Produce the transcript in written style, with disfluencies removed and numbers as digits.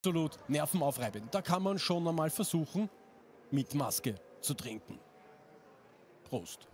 Absolut nervenaufreibend. Da kann man schon einmal versuchen, mit Maske zu trinken. Prost.